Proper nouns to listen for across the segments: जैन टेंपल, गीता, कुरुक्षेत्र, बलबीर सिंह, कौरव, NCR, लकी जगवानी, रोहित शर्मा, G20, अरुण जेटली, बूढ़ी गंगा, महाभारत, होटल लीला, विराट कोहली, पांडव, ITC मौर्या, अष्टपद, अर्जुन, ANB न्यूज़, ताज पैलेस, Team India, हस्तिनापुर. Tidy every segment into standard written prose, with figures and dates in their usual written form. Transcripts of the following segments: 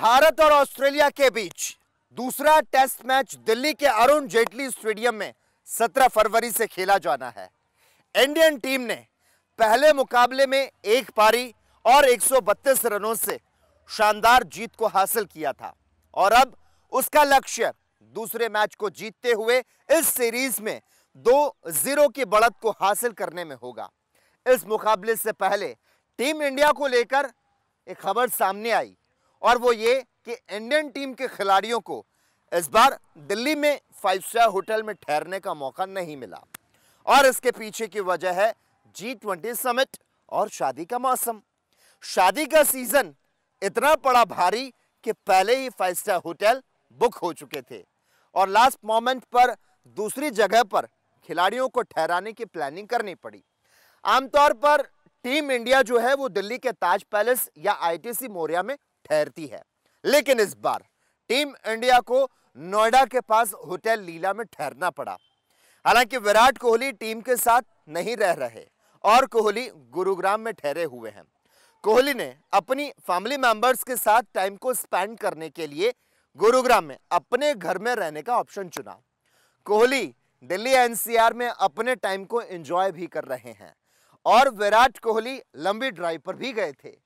भारत और ऑस्ट्रेलिया के बीच दूसरा टेस्ट मैच दिल्ली के अरुण जेटली स्टेडियम में 17 फरवरी से खेला जाना है। इंडियन टीम ने पहले मुकाबले में 1 पारी और 132 रनों से शानदार जीत को हासिल किया था और अब उसका लक्ष्य दूसरे मैच को जीतते हुए इस सीरीज में 2-0 की बढ़त को हासिल करने में होगा। इस मुकाबले से पहले टीम इंडिया को लेकर एक खबर सामने आई और वो ये कि इंडियन टीम के खिलाड़ियों को इस बार दिल्ली में 5 स्टार होटल में ठहरने का मौका नहीं मिला और इसके पीछे की वजह है G20 समिट और शादी का मौसम। शादी का सीजन इतना बड़ा भारी कि पहले ही 5 स्टार होटल बुक हो चुके थे और लास्ट मोमेंट पर दूसरी जगह पर खिलाड़ियों को ठहराने की प्लानिंग करनी पड़ी। आमतौर पर टीम इंडिया जो है वो दिल्ली के ताज पैलेस या ITC मौर्या में ठहरती है, लेकिन इस बार टीम इंडिया को नोएडा के पास होटल लीला में ठहरना पड़ा। हालांकि विराट कोहली टीम के साथ नहीं रह रहे और कोहली गुरुग्राम में ठहरे हुए हैं। कोहली ने अपनी फैमिली मेंबर्स के साथ टाइम को स्पेंड करने के लिए गुरुग्राम में अपने घर में रहने का ऑप्शन चुना। कोहली दिल्ली NCR में अपने टाइम को एंजॉय भी कर रहे हैं और विराट कोहली लंबी ड्राइव पर भी गए थे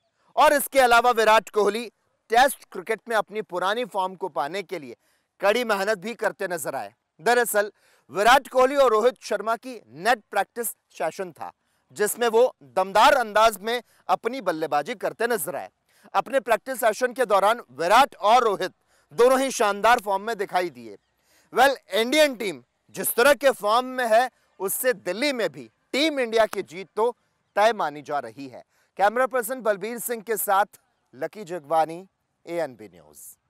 और इसके अलावा विराट कोहली टेस्ट क्रिकेट में अपनी पुरानी फॉर्म को पाने के लिए कड़ी मेहनत भी करते नजर आए। दरअसल विराट कोहली और रोहित शर्मा की नेट प्रैक्टिस सेशन था जिसमें वो दमदार अंदाज में अपनी बल्लेबाजी करते नजर आए। अपने प्रैक्टिस सेशन के दौरान विराट और रोहित दोनों ही शानदार फॉर्म में दिखाई दिए। वेल, इंडियन टीम जिस तरह के फॉर्म में है उससे दिल्ली में भी टीम इंडिया की जीत तो तय मानी जा रही है। कैमरा पर्सन बलबीर सिंह के साथ लकी जगवानी, ANB न्यूज़।